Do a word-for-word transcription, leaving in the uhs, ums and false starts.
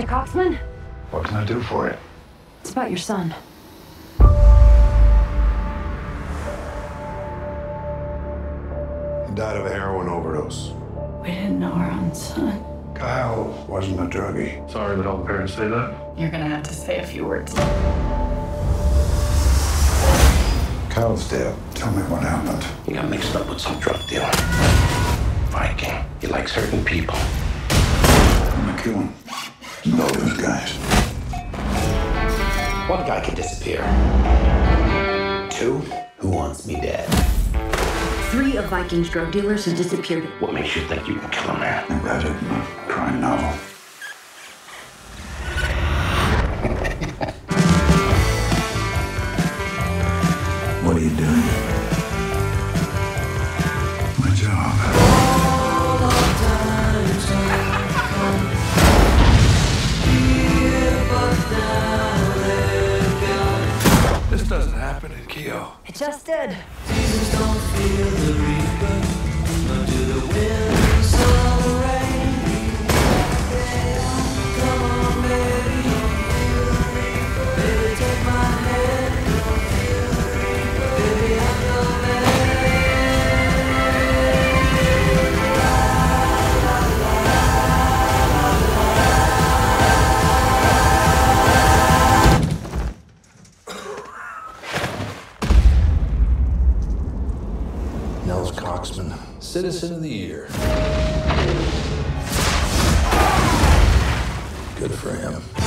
Mister Coxman? What can I do for you? It's about your son. He died of a heroin overdose. We didn't know our own son. Kyle wasn't a druggie. Sorry that all the parents say that. You're gonna have to say a few words. Kyle's dead. Tell me what happened. He got mixed up with some drug dealer. Viking. He likes hurting people. I'm gonna kill him. No those guys. One guy can disappear. Two, who wants me dead? Three of Viking's drug dealers have disappeared. What makes you think you can kill a man? I read it in a crime novel. What are you doing? My job. This doesn't happen in Keogh. It just did. Jesus don't feel the reaper, nor do the winds or the rain. Come on, baby, don't feel the reaper. Baby, take my hand, don't feel the reaper. Baby, I love Nels Coxman, Citizen of the Year. Good for him.